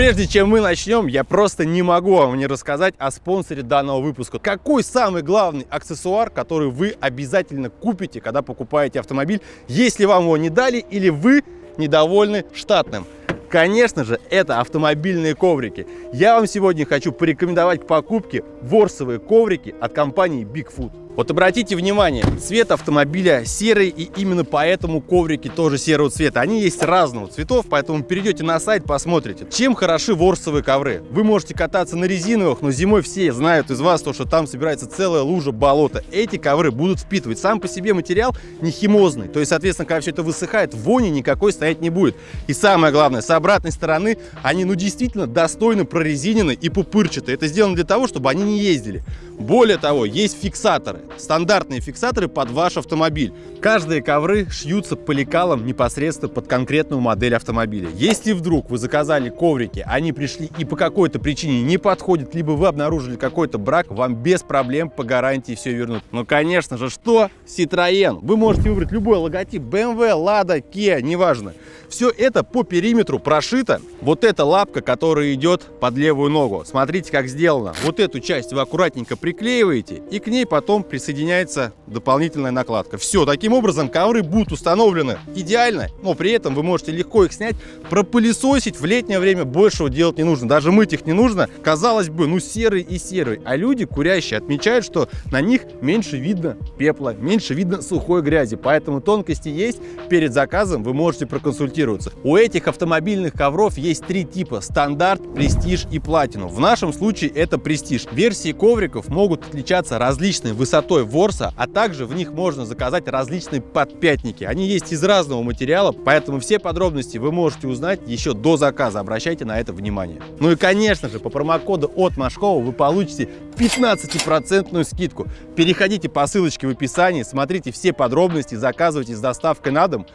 Прежде чем мы начнем, я просто не могу вам не рассказать о спонсоре данного выпуска. Какой самый главный аксессуар, который вы обязательно купите, когда покупаете автомобиль, если вам его не дали или вы недовольны штатным? Конечно же, это автомобильные коврики. Я вам сегодня хочу порекомендовать к покупке ворсовые коврики от компании Bigfoot. Вот обратите внимание, цвет автомобиля серый, и именно поэтому коврики тоже серого цвета. Они есть разного цветов, поэтому перейдете на сайт, посмотрите, чем хороши ворсовые ковры. Вы можете кататься на резиновых, но зимой все знают из вас то, что там собирается целая лужа болота. Эти ковры будут впитывать. Сам по себе материал не химозный, то есть, соответственно, когда все это высыхает, вони никакой стоять не будет. И самое главное, с обратной стороны они действительно достойно прорезинены и пупырчаты. Это сделано для того, чтобы они не ездили. Более того, есть фиксаторы. Стандартные фиксаторы под ваш автомобиль. Каждые ковры шьются поликалом непосредственно под конкретную модель автомобиля. Если вдруг вы заказали коврики, они пришли и по какой-то причине не подходят, либо вы обнаружили какой-то брак, вам без проблем по гарантии все вернут. Но, конечно же, что? Citroёn. Вы можете выбрать любой логотип BMW, Lada, Kia, неважно. Все это по периметру прошито. Вот эта лапка, которая идет под левую ногу. Смотрите, как сделано. Вот эту часть вы аккуратненько приклеиваете, и к ней потом присоединяется дополнительная накладка. Все, таким образом ковры будут установлены идеально, но при этом вы можете легко их снять, пропылесосить. В летнее время большего делать не нужно, даже мыть их не нужно. Казалось бы, ну серый и серый, а люди курящие отмечают, что на них меньше видно пепла, меньше видно сухой грязи, поэтому тонкости есть. Перед заказом вы можете проконсультироваться. У этих автомобильных ковров есть три типа: стандарт, престиж и платину. В нашем случае это престиж. Версии ковриков могут отличаться различной высотой ворса, а также в них можно заказать различные подпятники. Они есть из разного материала, поэтому все подробности вы можете узнать еще до заказа. Обращайте на это внимание. Ну и, конечно же, по промокоду от Машкова вы получите 15% скидку. Переходите по ссылочке в описании, смотрите все подробности, заказывайте с доставкой на дом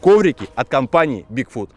коврики от компании Bigfoot.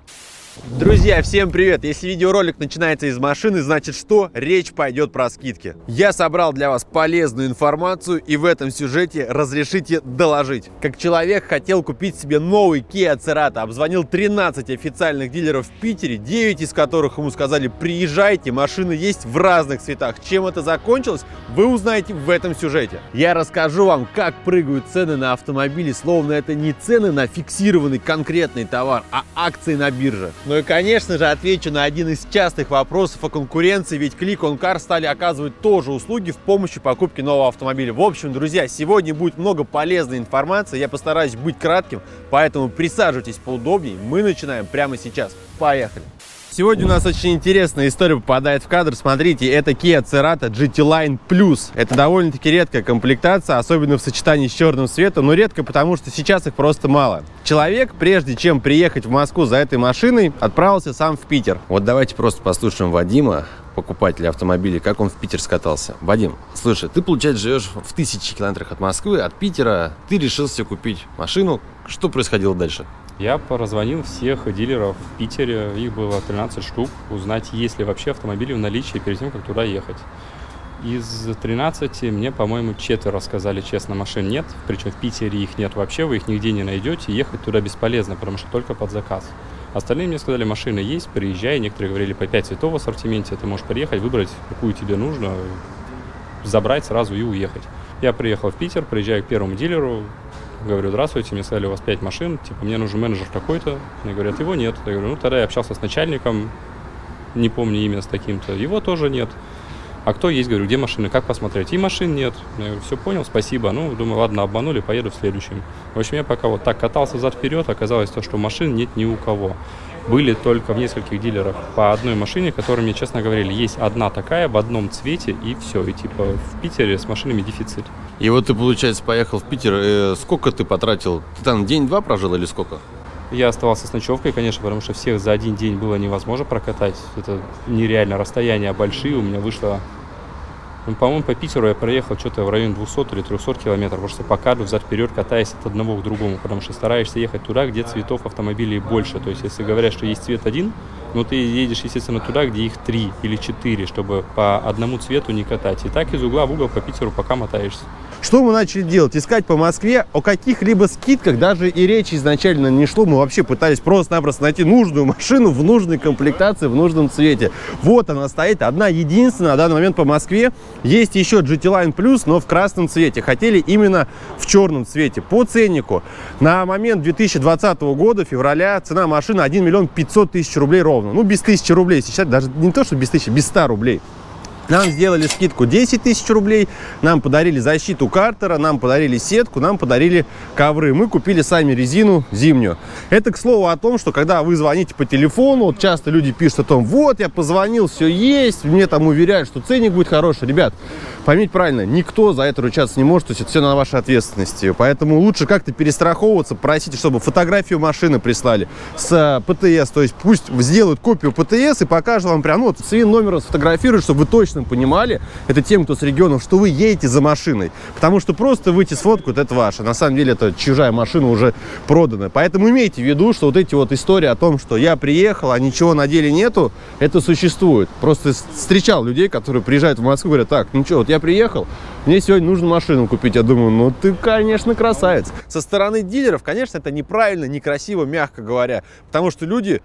Друзья, всем привет! Если видеоролик начинается из машины, значит что? Речь пойдет про скидки. Я собрал для вас полезную информацию, и в этом сюжете разрешите доложить. Как человек хотел купить себе новый Kia Cerato, обзвонил 13 официальных дилеров в Питере, 9 из которых ему сказали: приезжайте, машины есть в разных цветах. Чем это закончилось, вы узнаете в этом сюжете. Я расскажу вам, как прыгают цены на автомобили, словно это не цены на фиксированный конкретный товар, а акции на бирже. Ну и, конечно же, отвечу на один из частых вопросов о конкуренции, ведь Click on Car стали оказывать тоже услуги в помощи покупки нового автомобиля. В общем, друзья, сегодня будет много полезной информации, я постараюсь быть кратким, поэтому присаживайтесь поудобнее, мы начинаем прямо сейчас. Поехали! Сегодня у нас очень интересная история попадает в кадр. Смотрите, это Kia Cerato GT-Line Plus. Это довольно-таки редкая комплектация, особенно в сочетании с черным цветом, но редко, потому что сейчас их просто мало. Человек, прежде чем приехать в Москву за этой машиной, отправился сам в Питер. Вот давайте просто послушаем Вадима, покупателя автомобилей, как он в Питер скатался. Вадим, слушай, ты, получается, живешь в 1000 километрах от Москвы, от Питера, ты решил себе купить машину. Что происходило дальше? Я позвонил всех дилеров в Питере, их было 13 штук, узнать, есть ли вообще автомобили в наличии перед тем, как туда ехать. Из 13 мне, по-моему, 4 сказали честно, машин нет, причем в Питере их нет вообще, вы их нигде не найдете, ехать туда бесполезно, потому что только под заказ. Остальные мне сказали: машины есть, приезжай, некоторые говорили по 5 цветов в ассортименте, ты можешь приехать, выбрать, какую тебе нужно, забрать сразу и уехать. Я приехал в Питер, приезжаю к первому дилеру, говорю: здравствуйте, мне сказали, у вас 5 машин, типа, мне нужен менеджер какой-то. Мне говорят: его нет. Я говорю: ну, тогда я общался с начальником, не помню имя, с таким-то, его тоже нет. А кто есть? Говорю: где машины, как посмотреть? И машин нет. Я говорю: все понял, спасибо. Ну, думаю, ладно, обманули, поеду в следующем. В общем, я пока вот так катался взад-вперед, оказалось то, что машин нет ни у кого. Были только в нескольких дилерах по одной машине, которые мне честно говорили: есть одна такая в одном цвете, и все. И типа в Питере с машинами дефицит. И вот ты, получается, поехал в Питер. Сколько ты потратил? Ты там день-два прожил или сколько? Я оставался с ночевкой, конечно, потому что всех за один день было невозможно прокатать. Это нереально, расстояния большие. У меня вышло, ну, по-моему, по Питеру я проехал что-то в районе 200 или 300 километров, потому что по карду взад-вперед катаясь от одного к другому, потому что стараешься ехать туда, где цветов автомобилей больше. То есть, если говорят, что есть цвет один, но ты едешь, естественно, туда, где их 3 или 4, чтобы по одному цвету не катать. И так из угла в угол по Питеру пока мотаешься. Что мы начали делать? Искать по Москве. О каких-либо скидках даже и речи изначально не шло. Мы вообще пытались просто-напросто найти нужную машину в нужной комплектации, в нужном цвете. Вот она стоит, одна единственная на данный момент по Москве. Есть еще GT-Line Plus, но в красном цвете. Хотели именно в черном цвете. По ценнику на момент 2020 года, февраля, цена машины 1 миллион 500 тысяч рублей ровно. Ну, без 1000 рублей сейчас, даже не то, что без 1000, без 100 рублей. Нам сделали скидку 10 тысяч рублей, нам подарили защиту картера, нам подарили сетку, нам подарили ковры. Мы купили сами резину зимнюю. Это, к слову, о том, что когда вы звоните по телефону, вот часто люди пишут о том, вот, я позвонил, все есть, мне там уверяют, что ценник будет хороший. Ребят, поймите правильно, никто за это ручаться не может, то есть это все на вашей ответственности. Поэтому лучше как-то перестраховываться, просите, чтобы фотографию машины прислали с ПТС, то есть пусть сделают копию ПТС и покажут вам прям, ну, вот, своим номером сфотографируют, чтобы вы точно понимали, это тем, кто с регионов, что вы едете за машиной. Потому что просто выйти сфоткают, это ваше. На самом деле, это чужая машина уже продана. Поэтому имейте в виду, что вот эти вот истории о том, что я приехал, а ничего на деле нету, это существует. Просто встречал людей, которые приезжают в Москву и говорят, так, ну что, вот я приехал, мне сегодня нужно машину купить. Я думаю, ну ты, конечно, красавец. Со стороны дилеров, конечно, это неправильно, некрасиво, мягко говоря. Потому что люди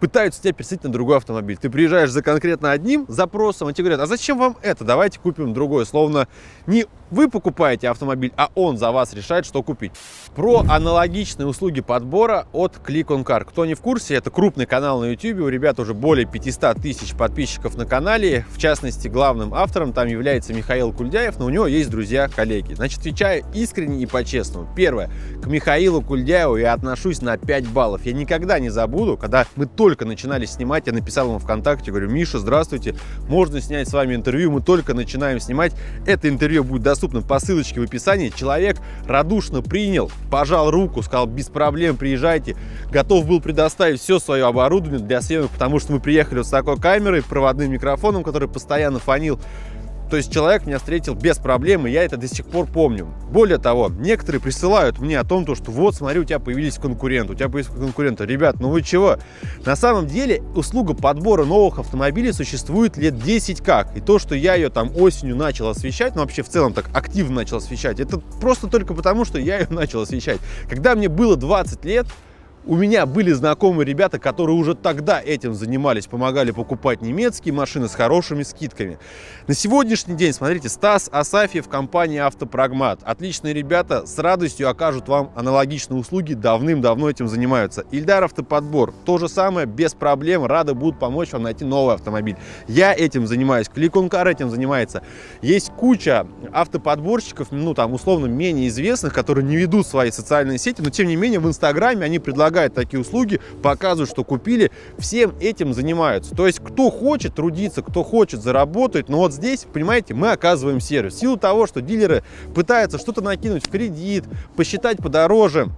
пытаются тебя пересадить на другой автомобиль. Ты приезжаешь за конкретно одним запросом, и тебе говорят, а зачем вам это? Давайте купим другой. Словно не вы покупаете автомобиль, а он за вас решает, что купить. Про аналогичные услуги подбора от Click on Car. Кто не в курсе, это крупный канал на YouTube. У ребят уже более 500 тысяч подписчиков на канале. В частности, главным автором там является Михаил Кульдяев, но у него есть друзья-коллеги. Значит, отвечаю искренне и по-честному. Первое. К Михаилу Кульдяеву я отношусь на 5 баллов. Я никогда не забуду, когда мы только начинали снимать, я написал ему ВКонтакте, говорю, Миша, здравствуйте, можно снять с вами интервью, мы только начинаем снимать, это интервью будет доступно по ссылочке в описании. Человек радушно принял, пожал руку, сказал, без проблем, приезжайте, готов был предоставить все свое оборудование для съемок, потому что мы приехали вот с такой камерой, проводным микрофоном, который постоянно фонил. То есть человек меня встретил без проблем, и я это до сих пор помню. Более того, некоторые присылают мне о том, что вот, смотри, у тебя появились конкуренты, у тебя появились конкуренты. Ребят, ну вы чего? На самом деле услуга подбора новых автомобилей существует лет 10 как. И то, что я ее там осенью начал освещать, ну вообще в целом так активно начал освещать, это просто только потому, что я ее начал освещать. Когда мне было 20 лет, у меня были знакомые ребята, которые уже тогда этим занимались, помогали покупать немецкие машины с хорошими скидками. На сегодняшний день, смотрите, Стас Асафьев, компания «Автопрагмат». Отличные ребята, с радостью окажут вам аналогичные услуги, давным-давно этим занимаются. Ильдар Автоподбор, то же самое, без проблем, рады будут помочь вам найти новый автомобиль. Я этим занимаюсь, Click on Car этим занимается. Есть куча автоподборщиков, ну там условно менее известных, которые не ведут свои социальные сети, но тем не менее в Инстаграме они предлагают такие услуги, показывают, что купили, всем этим занимаются. То есть кто хочет трудиться, кто хочет заработать, но вот здесь, понимаете, мы оказываем сервис. В силу того, что дилеры пытаются что-то накинуть в кредит, посчитать подороже,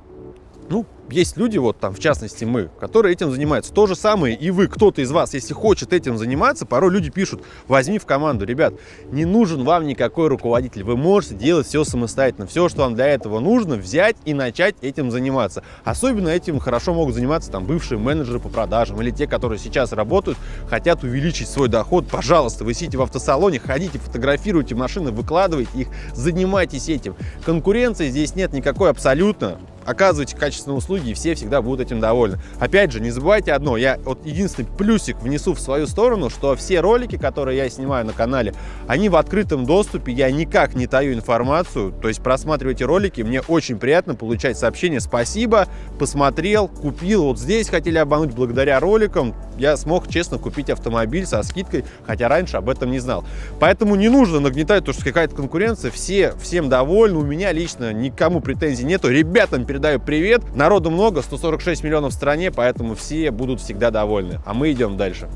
ну, есть люди, вот там, в частности, мы, которые этим занимаются. То же самое и вы, кто-то из вас, если хочет этим заниматься, порой люди пишут, возьми в команду. Ребят, не нужен вам никакой руководитель, вы можете делать все самостоятельно. Все, что вам для этого нужно, взять и начать этим заниматься. Особенно этим хорошо могут заниматься там бывшие менеджеры по продажам или те, которые сейчас работают, хотят увеличить свой доход. Пожалуйста, вы сидите в автосалоне, ходите, фотографируйте машины, выкладывайте их, занимайтесь этим. Конкуренции здесь нет никакой абсолютно. Оказывайте качественные услуги, и все всегда будут этим довольны. Опять же, не забывайте одно, я вот единственный плюсик внесу в свою сторону, что все ролики, которые я снимаю на канале, они в открытом доступе, я никак не таю информацию, то есть просматривайте ролики, мне очень приятно получать сообщения, спасибо, посмотрел, купил, вот здесь хотели обмануть, благодаря роликам я смог честно купить автомобиль со скидкой, хотя раньше об этом не знал. Поэтому не нужно нагнетать то, что какая-то конкуренция, всем довольны, у меня лично никому претензий нету, ребятам передаю привет, народу много, 146 миллионов в стране, поэтому все будут всегда довольны. А мы идем дальше.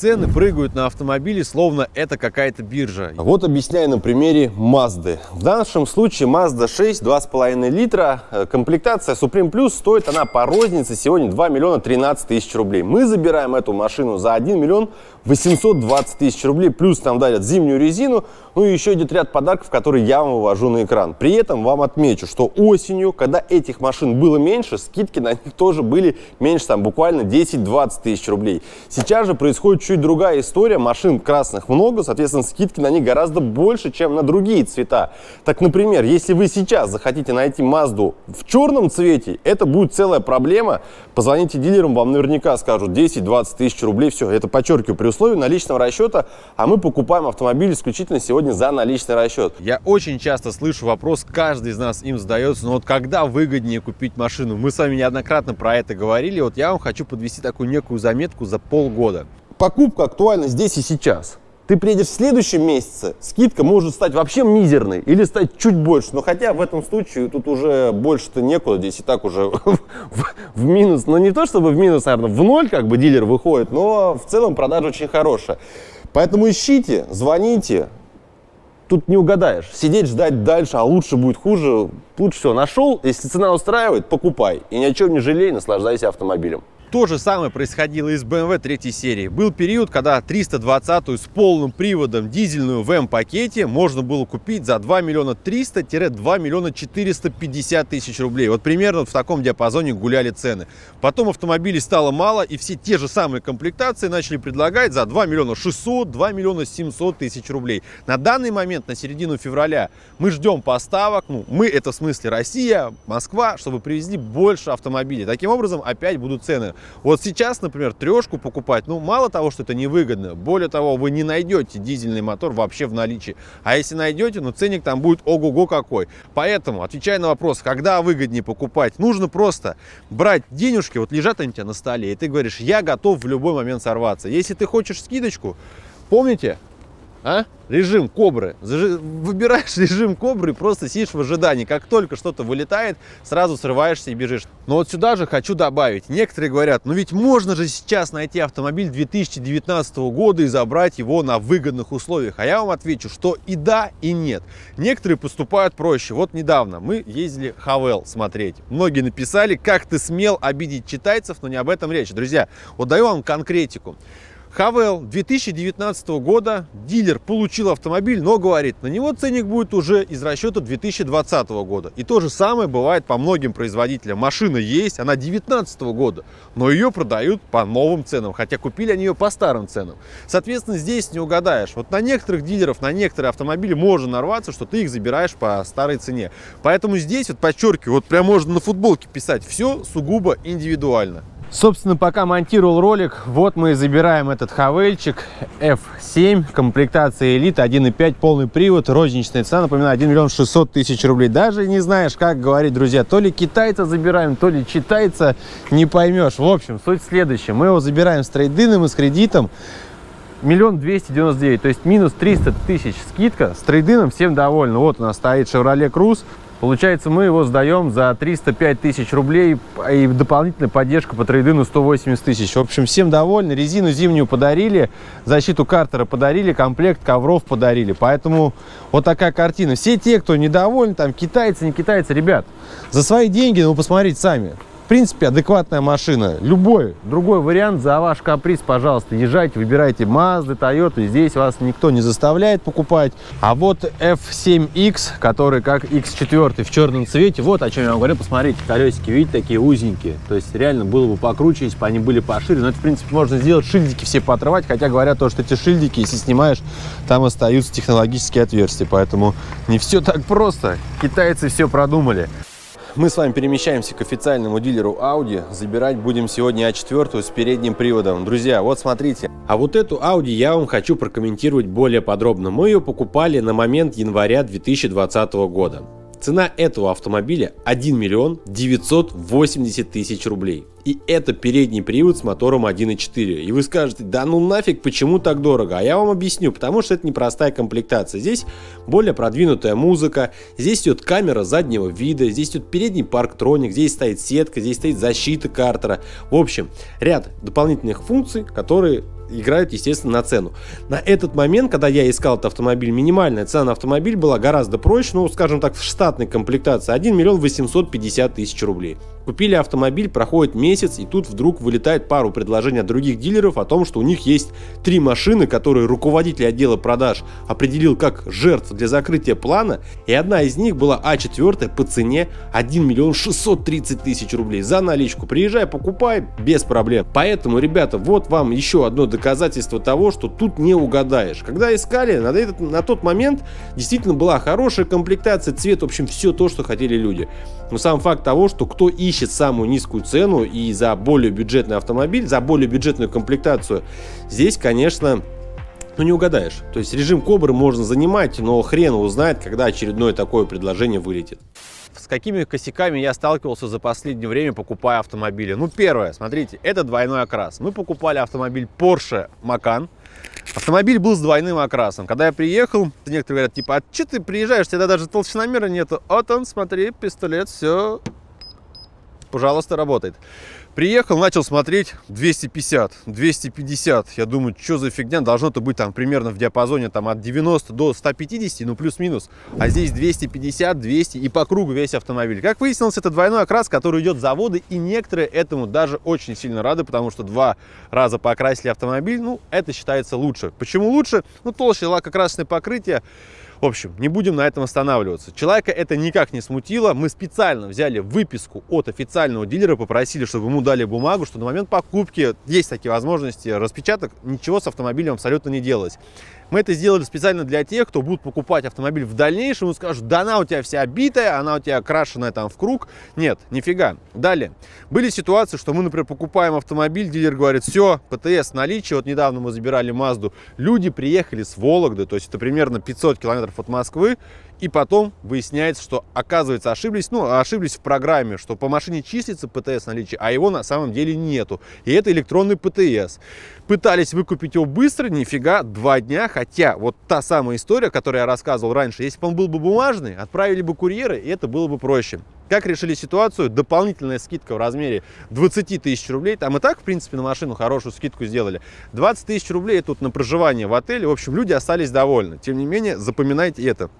Цены прыгают на автомобили, словно это какая-то биржа. Вот объясняю на примере Mazda. В нашем случае Mazda 6, 2,5 литра. Комплектация Supreme Plus, стоит она по рознице сегодня 2 миллиона 13 тысяч рублей. Мы забираем эту машину за 1 миллион 820 тысяч рублей. Плюс нам дарят зимнюю резину. Ну и еще идет ряд подарков, которые я вам вывожу на экран. При этом вам отмечу, что осенью, когда этих машин было меньше, скидки на них тоже были меньше, там буквально 10-20 тысяч рублей. Сейчас же происходит чуть другая история. Машин красных много, соответственно, скидки на них гораздо больше, чем на другие цвета. Так, например, если вы сейчас захотите найти Mazda в черном цвете, это будет целая проблема. Позвоните дилерам, вам наверняка скажут 10-20 тысяч рублей. Все, это подчеркиваю, при условии наличного расчета, а мы покупаем автомобиль исключительно сегодня за наличный расчет. Я очень часто слышу вопрос, каждый из нас им задается, но вот когда выгоднее купить машину? Мы с вами неоднократно про это говорили, вот я вам хочу подвести такую некую заметку за полгода. Покупка актуальна здесь и сейчас. Ты приедешь в следующем месяце, скидка может стать вообще мизерной или стать чуть больше. Но хотя в этом случае тут уже больше-то некуда, здесь и так уже в минус. Но не то чтобы в минус, наверное, в ноль как бы дилер выходит, но в целом продажа очень хорошая. Поэтому ищите, звоните. Тут не угадаешь. Сидеть, ждать дальше, а лучше будет хуже. Лучше всего нашел. Если цена устраивает, покупай. И ни о чем не жалей, наслаждайся автомобилем. То же самое происходило и с BMW 3 серии. Был период, когда 320-ю с полным приводом дизельную в М-пакете можно было купить за 2 миллиона 300-2 миллиона 450 тысяч рублей. Вот примерно в таком диапазоне гуляли цены. Потом автомобилей стало мало, и все те же самые комплектации начали предлагать за 2 миллиона 600, 2 миллиона 700 тысяч рублей. На данный момент, на середину февраля, мы ждем поставок. Ну, мы, это в смысле Россия, Москва, чтобы привезли больше автомобилей. Таким образом, опять будут цены. Вот сейчас, например, трешку покупать, ну, мало того, что это невыгодно, более того, вы не найдете дизельный мотор вообще в наличии. А если найдете, ну, ценник там будет ого-го какой. Поэтому, отвечая на вопрос, когда выгоднее покупать, нужно просто брать денежки, вот лежат они у тебя на столе, и ты говоришь, я готов в любой момент сорваться. Если ты хочешь скидочку, помните, режим кобры. Выбираешь режим кобры и просто сидишь в ожидании. Как только что-то вылетает, сразу срываешься и бежишь. Но вот сюда же хочу добавить. Некоторые говорят, ну ведь можно же сейчас найти автомобиль 2019 года и забрать его на выгодных условиях. А я вам отвечу, что и да, и нет. Некоторые поступают проще. Вот недавно мы ездили Haval смотреть. Многие написали, как ты смел обидеть читайцев, но не об этом речь. Друзья, вот даю вам конкретику. Haval 2019 года, дилер получил автомобиль, но говорит, на него ценник будет уже из расчета 2020 года. И то же самое бывает по многим производителям. Машина есть, она 2019 года, но ее продают по новым ценам, хотя купили они ее по старым ценам. Соответственно, здесь не угадаешь. Вот на некоторых дилеров, на некоторые автомобили можно нарваться, что ты их забираешь по старой цене. Поэтому здесь, вот подчеркиваю, вот прям можно на футболке писать, все сугубо индивидуально. Собственно, пока монтировал ролик, вот мы и забираем этот хавельчик F7, комплектация Elite, 1.5, полный привод, розничная цена, напоминаю, 1 миллион 600 тысяч рублей. Даже не знаешь, как говорить, друзья, то ли китайца забираем, то ли читайца, не поймешь. В общем, суть следующая, мы его забираем с трейдином и с кредитом. 1 299 000, то есть минус 300 тысяч скидка, с трейдином всем довольны. Вот у нас стоит Chevrolet Cruze. Получается, мы его сдаем за 305 тысяч рублей и дополнительная поддержка по трейдину 180 тысяч. В общем, всем довольны. Резину зимнюю подарили, защиту картера подарили, комплект ковров подарили. Поэтому вот такая картина. Все те, кто недоволен, там китайцы, не китайцы, ребят, за свои деньги, ну, посмотрите сами. В принципе, адекватная машина. Любой другой вариант за ваш каприз, пожалуйста, езжайте, выбирайте Mazda, Toyota. Здесь вас никто не заставляет покупать. А вот F7X, который как X4 в черном цвете, вот о чем я вам говорил. Посмотрите, колесики, видите, такие узенькие. То есть реально было бы покруче, если бы они были пошире. Но это, в принципе, можно сделать. Шильдики все поотрывать. Хотя говорят то, что эти шильдики, если снимаешь, там остаются технологические отверстия. Поэтому не все так просто. Китайцы все продумали. Мы с вами перемещаемся к официальному дилеру Audi. Забирать будем сегодня А4 с передним приводом. Друзья, вот смотрите. А вот эту Audi я вам хочу прокомментировать более подробно. Мы ее покупали на момент января 2020 года. Цена этого автомобиля 1 миллион 980 тысяч рублей. И это передний привод с мотором 1.4. И вы скажете, да ну нафиг, почему так дорого? А я вам объясню, потому что это непростая комплектация. Здесь более продвинутая музыка, здесь идет камера заднего вида, здесь идет передний парктроник, здесь стоит сетка, здесь стоит защита картера. В общем, ряд дополнительных функций, которые играют, естественно, на цену. На этот момент, когда я искал этот автомобиль, минимальная цена на автомобиль была гораздо проще, ну, скажем так, в штатной комплектации 1 миллион 850 тысяч рублей. Купили автомобиль, проходит месяц, и тут вдруг вылетает пару предложений от других дилеров о том, что у них есть 3 машины, которые руководитель отдела продаж определил как жертв для закрытия плана, и одна из них была А4 по цене 1 миллион 630 тысяч рублей за наличку. Приезжай, покупай, без проблем. Поэтому, ребята, вот вам еще одно доказательство того, что тут не угадаешь. Когда искали, на тот момент действительно была хорошая комплектация, цвет, в общем, все то, что хотели люди. Но сам факт того, что кто ищет самую низкую цену и за более бюджетный автомобиль, за более бюджетную комплектацию, здесь, конечно, ну, не угадаешь. То есть режим кобры можно занимать, но хрен узнает, когда очередное такое предложение вылетит. С какими косяками я сталкивался за последнее время, покупая автомобили? Ну, первое, смотрите, это двойной окрас. Мы покупали автомобиль Porsche Macan. Автомобиль был с двойным окрасом. Когда я приехал, некоторые говорят, типа, а что ты приезжаешь, у тебя даже толщиномера нету. Вот он, смотри, пистолет, все, пожалуйста, работает. Приехал, начал смотреть 250, 250. Я думаю, что за фигня, должно-то быть там примерно в диапазоне там, от 90 до 150, ну плюс-минус. А здесь 250, 200 и по кругу весь автомобиль. Как выяснилось, это двойной окрас, который идет с завода, и некоторые этому даже очень сильно рады, потому что 2 раза покрасили автомобиль, ну это считается лучше. Почему лучше? Ну толще лакокрасочное покрытие. В общем, не будем на этом останавливаться. Человека это никак не смутило. Мы специально взяли выписку от официального дилера, попросили, чтобы ему дали бумагу, что на момент покупки есть такие возможности распечаток, ничего с автомобилем абсолютно не делалось. Мы это сделали специально для тех, кто будут покупать автомобиль в дальнейшем и скажут, да она у тебя вся битая, она у тебя крашеная там в круг. Нет, нифига. Далее. Были ситуации, что мы, например, покупаем автомобиль, дилер говорит, все, ПТС в наличии. Вот недавно мы забирали Мазду. Люди приехали с Вологды, то есть это примерно 500 километров от Москвы, и потом выясняется, что, оказывается, ошиблись, ну, ошиблись в программе, что по машине числится ПТС наличие, а его на самом деле нету, и это электронный ПТС. Пытались выкупить его быстро, нифига, 2 дня, хотя вот та самая история, которую я рассказывал раньше, если бы он был бы бумажный, отправили бы курьеры, и это было бы проще. Как решили ситуацию? Дополнительная скидка в размере 20 тысяч рублей. Там и так, в принципе, на машину хорошую скидку сделали. 20 тысяч рублей тут на проживание в отеле. В общем, люди остались довольны. Тем не менее, запоминайте это.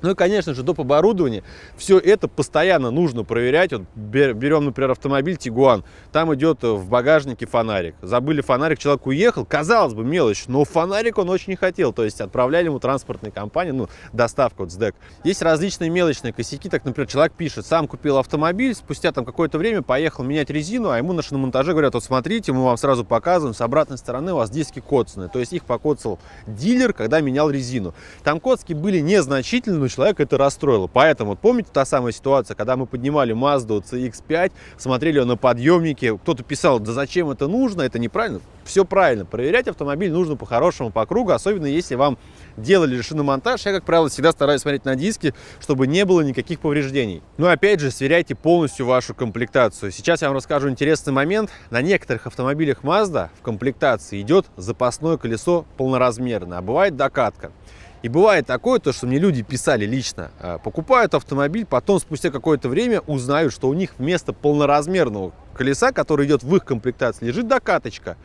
Ну и, конечно же, доп. Оборудование. Все это постоянно нужно проверять. Вот берем, например, автомобиль Tiguan. Там идет в багажнике фонарик. Забыли фонарик, человек уехал. Казалось бы, мелочь, но фонарик он очень не хотел. То есть отправляли ему транспортные компании, ну, доставку от СДЭК. Есть различные мелочные косяки. Так, например, человек пишет, сам купил автомобиль, спустя там какое-то время поехал менять резину, а ему на шиномонтаже говорят, вот смотрите, мы вам сразу показываем, с обратной стороны у вас диски коцаны. То есть их покоцал дилер, когда менял резину. Там коцки были незначительны, человека это расстроило. Поэтому, вот помните та самая ситуация, когда мы поднимали Mazda CX-5, смотрели ее на подъемнике, кто-то писал, да зачем это нужно, это неправильно. Все правильно, проверять автомобиль нужно по-хорошему, по кругу, особенно если вам делали шиномонтаж. Я, как правило, всегда стараюсь смотреть на диски, чтобы не было никаких повреждений. Ну и опять же, сверяйте полностью вашу комплектацию. Сейчас я вам расскажу интересный момент. На некоторых автомобилях Mazda в комплектации идет запасное колесо полноразмерное, а бывает докатка. И бывает такое, то, что мне люди писали лично, покупают автомобиль, потом спустя какое-то время узнают, что у них вместо полноразмерного колеса, которое идет в их комплектации, лежит докаточка.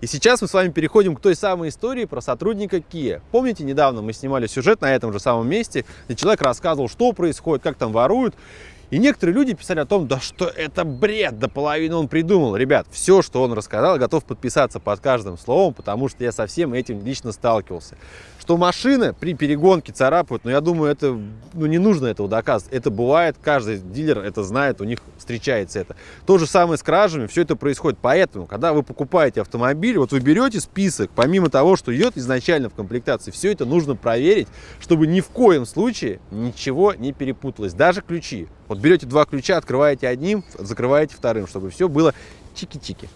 И сейчас мы с вами переходим к той самой истории про сотрудника Kia. Помните, недавно мы снимали сюжет на этом же самом месте, где человек рассказывал, что происходит, как там воруют. И некоторые люди писали о том, да что это бред, до половины он придумал. Ребят, все, что он рассказал, готов подписаться под каждым словом, потому что я со всем этим лично сталкивался. Что машины при перегонке царапают, но я думаю, это, ну, не нужно этого доказывать. Это бывает, каждый дилер это знает, у них встречается это. То же самое с кражами, все это происходит. Поэтому, когда вы покупаете автомобиль, вот вы берете список, помимо того, что идет изначально в комплектации, все это нужно проверить, чтобы ни в коем случае ничего не перепуталось, даже ключи. Вот берете 2 ключа, открываете одним, закрываете вторым, чтобы все было чики-чики.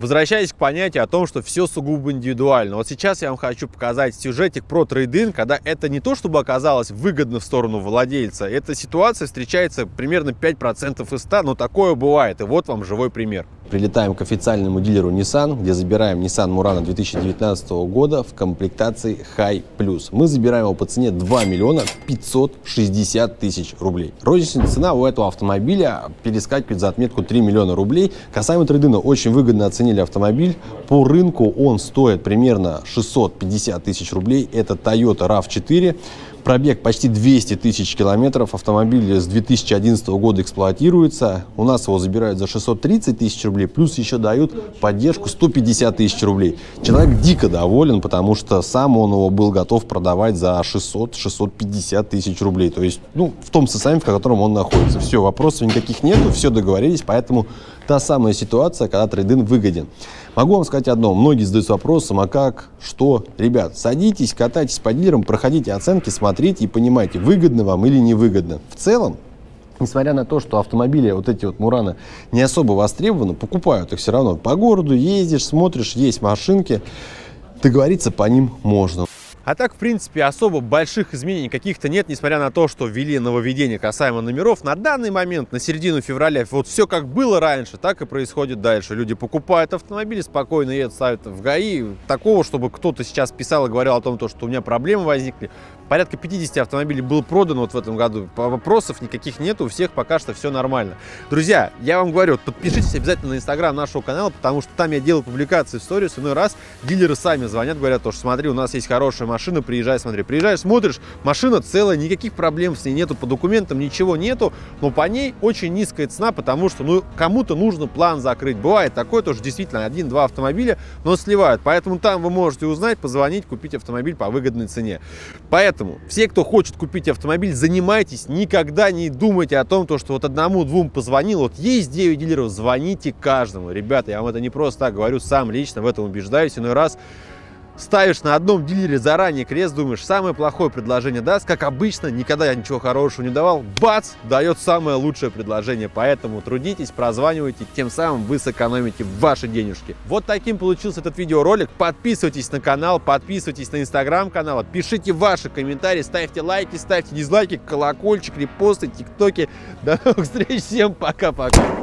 Возвращаясь к понятию о том, что все сугубо индивидуально. Вот сейчас я вам хочу показать сюжетик про трейд-ин, когда это не то, чтобы оказалось выгодно в сторону владельца. Эта ситуация встречается примерно 5% из 100, но такое бывает. И вот вам живой пример. прилетаем к официальному дилеру Nissan, где забираем Nissan Murano 2019 года в комплектации High Plus. Мы забираем его по цене 2 миллиона 560 тысяч рублей. Розничная цена у этого автомобиля перескакивает за отметку 3 миллиона рублей. Касаемо трейдина, очень выгодно оценили автомобиль. По рынку он стоит примерно 650 тысяч рублей. Это Toyota RAV4. Пробег почти 200 тысяч километров. Автомобиль с 2011 года эксплуатируется. У нас его забирают за 630 тысяч рублей. Плюс еще дают поддержку 150 тысяч рублей. Человек дико доволен, потому что сам он его был готов продавать за 600-650 тысяч рублей. То есть, в том состоянии, в котором он находится. Все, вопросов никаких нету, все договорились. Поэтому та самая ситуация, когда трейд-ин выгоден. Могу вам сказать одно. Многие задаются вопросом, а как, что? Ребят, садитесь, катайтесь по дилерам, проходите оценки, смотрите и понимайте, выгодно вам или невыгодно. В целом, несмотря на то, что автомобили вот эти вот Murano не особо востребованы, покупают их все равно. По городу ездишь, смотришь, есть машинки, договориться по ним можно. А так, в принципе, особо больших изменений каких-то нет, несмотря на то, что ввели нововведение касаемо номеров. На данный момент, на середину февраля, вот все как было раньше, так и происходит дальше. Люди покупают автомобили, спокойно едут, ставят в ГАИ. Такого, чтобы кто-то сейчас писал и говорил о том, что у меня проблемы возникли. Порядка 50 автомобилей было продано вот в этом году. Вопросов никаких нет, у всех пока что все нормально. Друзья, я вам говорю, подпишитесь обязательно на инстаграм нашего канала, потому что там я делаю публикации в сторис. Иной раз дилеры сами звонят, говорят, что смотри, у нас есть хорошая машина, приезжай, смотри. Приезжаешь, смотришь, машина целая, никаких проблем с ней нету, по документам ничего нету, но по ней очень низкая цена, потому что, кому-то нужно план закрыть. Бывает такое тоже, действительно, 1-2 автомобиля, но сливают. Поэтому там вы можете узнать, позвонить, купить автомобиль по выгодной цене. Поэтому все, кто хочет купить автомобиль, занимайтесь, никогда не думайте о том, что вот одному-двум позвонил, вот есть 9 дилеров, звоните каждому. Ребята, я вам это не просто так говорю, сам лично в этом убеждаюсь, иной раз ставишь на одном дилере заранее крест, думаешь, самое плохое предложение даст, как обычно, никогда я ничего хорошего не давал, бац, дает самое лучшее предложение. Поэтому трудитесь, прозванивайте, тем самым вы сэкономите ваши денежки. Вот таким получился этот видеоролик. Подписывайтесь на канал, подписывайтесь на инстаграм-канал, пишите ваши комментарии, ставьте лайки, ставьте дизлайки, колокольчик, репосты, тиктоки. До новых встреч, всем пока-пока.